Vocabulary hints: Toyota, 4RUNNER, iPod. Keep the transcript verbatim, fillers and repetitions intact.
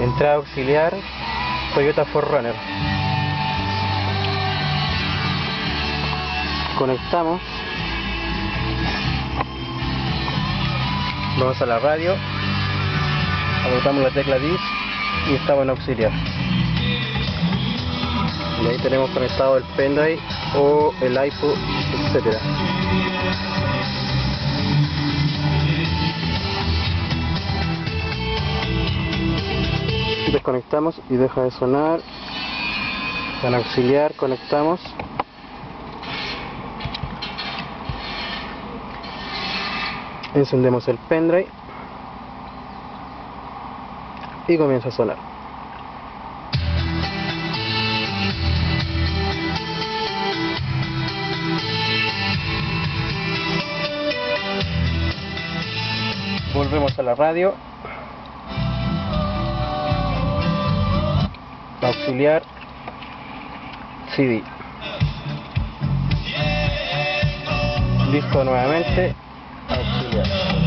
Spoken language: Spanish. entrada auxiliar Toyota cuatro runner. Conectamos, vamos a la radio, apretamos la tecla D I S y estamos en auxiliar. Y ahí tenemos conectado el pendrive o el iPod, etcétera. Desconectamos y deja de sonar. En auxiliar conectamos. Encendemos el pendrive y comienza a sonar. Volvemos a la radio, auxiliar, C D, listo nuevamente, auxiliar.